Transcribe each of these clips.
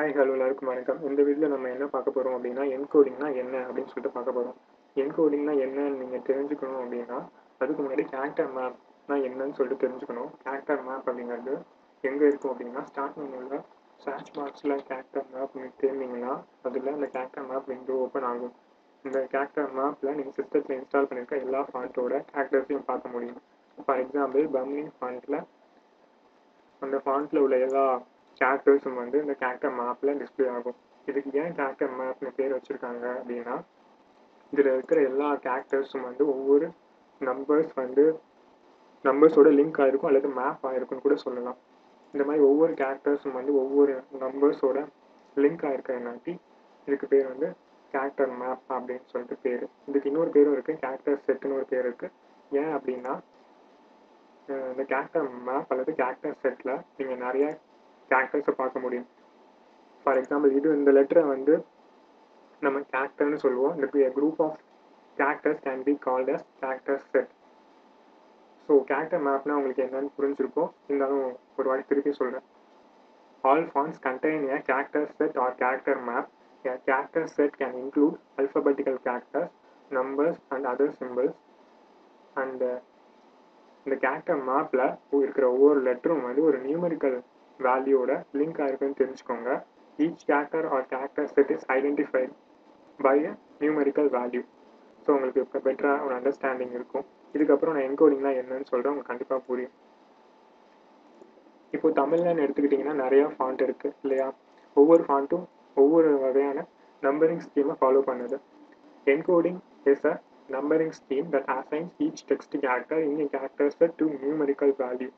Hi hello எல்லாருக்கும் வணக்கம். இந்த வீடியோவில் நம்ம என்ன பார்க்க போகிறோம் அப்படின்னா, என்கோடிங்னா என்ன அப்படின்னு சொல்லிட்டு பார்க்க போகிறோம். என்கோடிங்னா என்னன்னு நீங்கள் தெரிஞ்சுக்கணும் அப்படின்னா, அதுக்கு முன்னாடி கேரக்டர் மேப்னா என்னன்னு சொல்லிட்டு தெரிஞ்சுக்கணும். கேரக்டர் மேப் அப்படிங்கிறது எங்கே இருக்கும் அப்படின்னா, ஸ்டார்டிங் உள்ள சர்ச் பாக்ஸில் கேரக்டர் மேப் தேர்ந்தீங்கன்னா அதில் அந்த கேரக்டர் மேப் விண்டோ ஓப்பன் ஆகும். இந்த கேரக்டர் மேப்பில் நீங்கள் சிஸ்டத்தில் இன்ஸ்டால் பண்ணியிருக்க எல்லா ஃபாண்ட்டோட கேரக்டர்ஸையும் பார்க்க முடியும். ஃபார் எக்ஸாம்பிள், பம்லின் ஃபாண்ட்டில் அந்த ஃபாண்ட்டில் உள்ள எல்லா கேரக்டர்ஸும் வந்து இந்த கேரக்டர் மேப்பில் டிஸ்பிளே ஆகும். இதுக்கு ஏன் கேரக்டர் மேப்னு பேர் வச்சுருக்காங்க அப்படின்னா, இதில் இருக்கிற எல்லா கேரக்டர்ஸும் வந்து ஒவ்வொரு நம்பர்ஸோட லிங்க் ஆகிருக்கும் அல்லது மேப் ஆகிருக்குன்னு கூட சொல்லலாம். இந்த மாதிரி ஒவ்வொரு கேரக்டர்ஸும் வந்து ஒவ்வொரு நம்பர்ஸோட லிங்க் ஆகிருக்கிறனாட்டி இதுக்கு பேர் வந்து கேரக்டர் மேப் அப்படின்னு சொல்லிட்டு பேர். இதுக்கு இன்னொரு பேரும் இருக்குது, கேரக்டர் செட்டுன்னு ஒரு பேர் இருக்குது. ஏன் அப்படின்னா, இந்த கேரக்டர் மேப் அல்லது கேரக்டர் செட்டில் நீங்கள் நிறையா கேரக்டர்ஸை பார்க்க முடியும். ஃபார் எக்ஸாம்பிள், இந்த லெட்டரை வந்து நம்ம கேரக்டர்னு சொல்லுவோம். இந்த group of characters can be called as character set. So character மேப்னா உங்களுக்கு என்னன்னு புரிஞ்சிருக்கும், இருந்தாலும் ஒரு வாட்டி திருப்பி சொல்கிறேன். All fonts contain a character set or character map. A character set can include alphabetical characters, numbers and other symbols. And இந்த கேரக்டர் மேப்பில் இருக்கிற ஒவ்வொரு லெட்டரும் வந்து ஒரு நியூமரிக்கல் வேல்யூவோட லிங்க் ஆகிருக்குன்னு தெரிஞ்சுக்கோங்க. Each character or character set is identified by a numerical value. So உங்களுக்கு இப்போ பெட்டராக ஒரு அண்டர்ஸ்டாண்டிங் இருக்கும். இதுக்கப்புறம் நான் என்கோடிங்லாம் என்னன்னு சொல்கிறேன், உங்களுக்கு கண்டிப்பாக புரியும். இப்போது தமிழ்லன்னு எடுத்துக்கிட்டிங்கன்னா நிறையா ஃபாண்ட் இருக்குது இல்லையா? ஒவ்வொரு ஃபாண்ட்டும் ஒவ்வொரு வகையான நம்பரிங் ஸ்கீமை ஃபாலோ பண்ணுது. Encoding is a numbering scheme that assigns each text character in a character set to numerical value.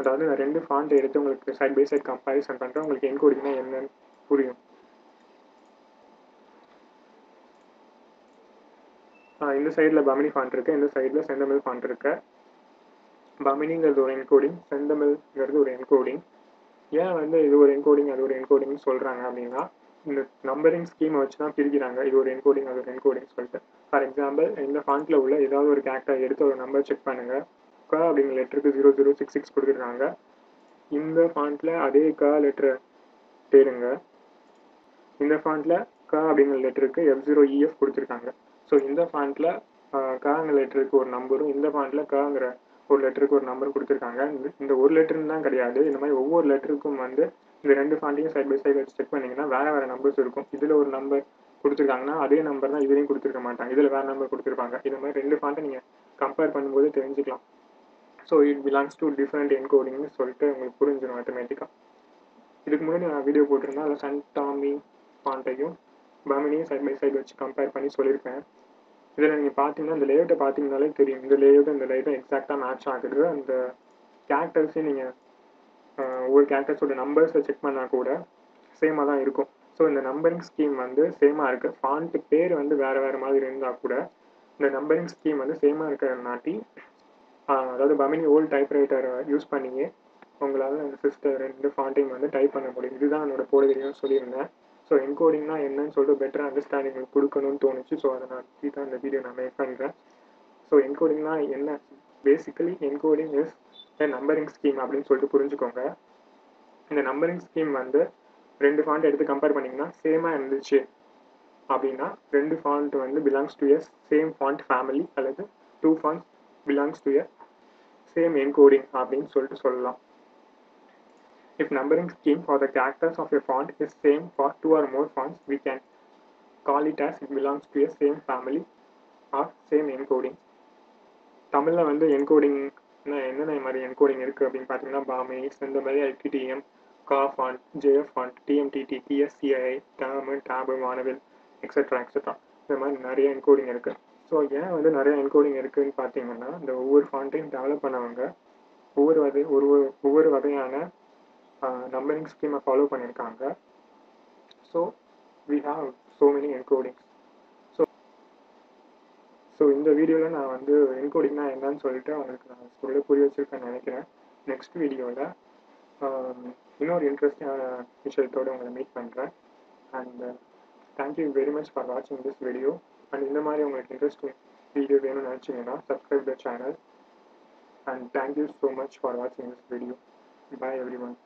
அதாவது நான் ரெண்டு ஃபாண்ட் எடுத்து உங்களுக்கு சைட் பை சைட் கம்பேரிசன் பண்ணுறேன், உங்களுக்கு என்கோடிங்னா என்னன்னு புரியும். இந்த சைடில் பமினி ஃபாண்ட் இருக்குது, இந்த சைடில் செந்தமிழ் ஃபாண்ட் இருக்கு. பமினிங்கிறது ஒரு என்கோடிங், செந்தமிழ்ங்கிறது ஒரு என்கோடிங். ஏன் வந்து இது ஒரு என்கோடிங் அது ஒரு என்கோடிங்னு சொல்கிறாங்க அப்படின்னா, இந்த நம்பரிங் ஸ்கீமை வச்சு தான் பிரிக்கிறாங்க, இது ஒரு என்கோடிங் அது ஒரு என்கோடிங் சொல்லிட்டு. ஃபார் எக்ஸாம்பிள், இந்த ஃபாண்ட்டில் உள்ள ஏதாவது ஒரு கேரக்டர் எடுத்து ஒரு நம்பர் செக் பண்ணுங்கள். க அப்படிங்கிற லெட்டருக்கு 0066 கொடுத்துருக்காங்க. இந்த ஃபாண்ட்டில் அதே க லெட்டரை தேடுங்க. இந்த ஃபாண்ட்டில் க அப்படிங்கிற லெட்டருக்கு F0EF கொடுத்துருக்காங்க. ஸோ இந்த ஃபாண்ட்டில் கங்கிற லெட்டருக்கு ஒரு நம்பரும் இந்த ஃபாண்ட்டில் கங்கிற ஒரு லெட்டருக்கு ஒரு நம்பர் கொடுத்துருக்காங்க. இந்த ஒரு லெட்டருன்னு தான் கிடையாது, இந்த மாதிரி ஒவ்வொரு லெட்டருக்கும் வந்து இந்த ரெண்டு ஃபாண்ட்டையும் சைட் பை சைட் வச்சு செக் பண்ணிங்கன்னா வேறு வேறு நம்பர்ஸ் இருக்கும். இதில் ஒரு நம்பர் கொடுத்துருக்காங்கன்னா அதே நம்பர் தான் இதுலேயும் கொடுத்துருக்க மாட்டாங்க, இதில் வேறு நம்பர் கொடுத்துருப்பாங்க. இந்த மாதிரி ரெண்டு ஃபாண்ட்டை நீங்கள் கம்பேர் பண்ணும்போது தெரிஞ்சுக்கலாம். So it belongs to different என்கோடிங்னு சொல்லிட்டு உங்களுக்கு புரிஞ்சிடும் ஆட்டோமேட்டிக்காக. இதுக்கு முன்னாடி நான் வீடியோ போட்டிருந்தேன், அதில் செந்தாமி ஃபாண்ட்டையும் பமினியும் சைட் பை சைட் வச்சு கம்பேர் பண்ணி சொல்லியிருப்பேன். இதில் நீங்கள் பார்த்தீங்கன்னா இந்த லேஅவுட்டை பார்த்தீங்கன்னாலே தெரியும், இந்த லேஅவுட்டும் எக்ஸாக்டாக மேட்ச் ஆகுது. அந்த கேரக்டர்ஸையும் நீங்கள் ஒரு கேரக்டர்ஸோட நம்பர்ஸை செக் பண்ணால் கூட சேமாக தான் இருக்கும். ஸோ இந்த நம்பரிங் ஸ்கீம் வந்து சேமாக இருக்குது. ஃபாண்ட்டு பேர் வந்து வேறு வேறு மாதிரி இருந்தால் கூட இந்த நம்பரிங் ஸ்கீம் வந்து சேமாக இருக்கிறனாட்டி, அதாவது பமினி ஓல்டு டைப்ரைட்டரை யூஸ் பண்ணியே உங்களால் அந்த சிஸ்டர் ரெண்டு ஃபாண்ட்டையும் வந்து டைப் பண்ண முடியும். இதுதான் என்னோடய போடுகிறேன்னு சொல்லியிருந்தேன். ஸோ என்கோடிங்னா என்னன்னு சொல்லிட்டு பெட்டராக அண்டர்ஸ்டாண்டிங் கொடுக்கணும்னு தோணுச்சு. ஸோ அதை நான் தான் இந்த வீடியோ நான் மேக் பண்ணுறேன். ஸோ என்கோடிங்னா என்ன? Basically encoding is the numbering scheme அப்படின்னு சொல்லிட்டு புரிஞ்சுக்கோங்க. இந்த நம்பரிங் ஸ்கீம் வந்து ரெண்டு ஃபாண்ட் எடுத்து கம்பேர் பண்ணிங்கன்னா சேமாக இருந்துச்சு அப்படின்னா ரெண்டு ஃபாண்ட் வந்து belongs to a same font family அல்லது two fonts belongs to a same encoding அப்படின்னு சொல்லிட்டு சொல்லலாம். If numbering scheme for the characters of a font is same for two or more fonts, we can call it as it belongs to a same family or same encoding. தமிழ்ல வந்து என்கோடிங்னா என்னென்ன மாதிரி encoding இருக்குது அப்படின்னு பார்த்தீங்கன்னா, Bhamini, Senthamil, LTTM, கா font, JF font, TMTT, TSCII, Tamil, டாபு, Vanavil, extra இந்த மாதிரி நிறைய என்கோடிங் இருக்குது. ஸோ ஏன் வந்து நிறைய என்கோடிங் இருக்குதுன்னு பார்த்தீங்கன்னா, இந்த ஒவ்வொரு ஃபாண்ட்டையும் டெவலப் பண்ணவங்க ஒவ்வொரு வகையான நம்பரிங் ஸ்கீமை ஃபாலோ பண்ணியிருக்காங்க. So we have so many என்கோடிங்ஸ். So இந்த வீடியோவில் நான் வந்து என்கோடிங்னா என்னன்னு சொல்லிட்டு அவங்களுக்கு நான் சொல்ல புரிய வச்சுருக்கேன்னு நினைக்கிறேன். நெக்ஸ்ட் வீடியோவில் இன்னொரு இன்ட்ரெஸ்டிங்கான விஷயத்தோடு உங்களை மீட் பண்ணுறேன். And thank you very much for வாட்சிங் திஸ் வீடியோ. அண்ட் இந்த மாதிரி உங்களுக்கு இன்ட்ரெஸ்டிங் வீடியோ வேணும்னு நினச்சிங்கன்னா subscribe the channel. And thank you so much for வாட்சிங் this video. Bye every one.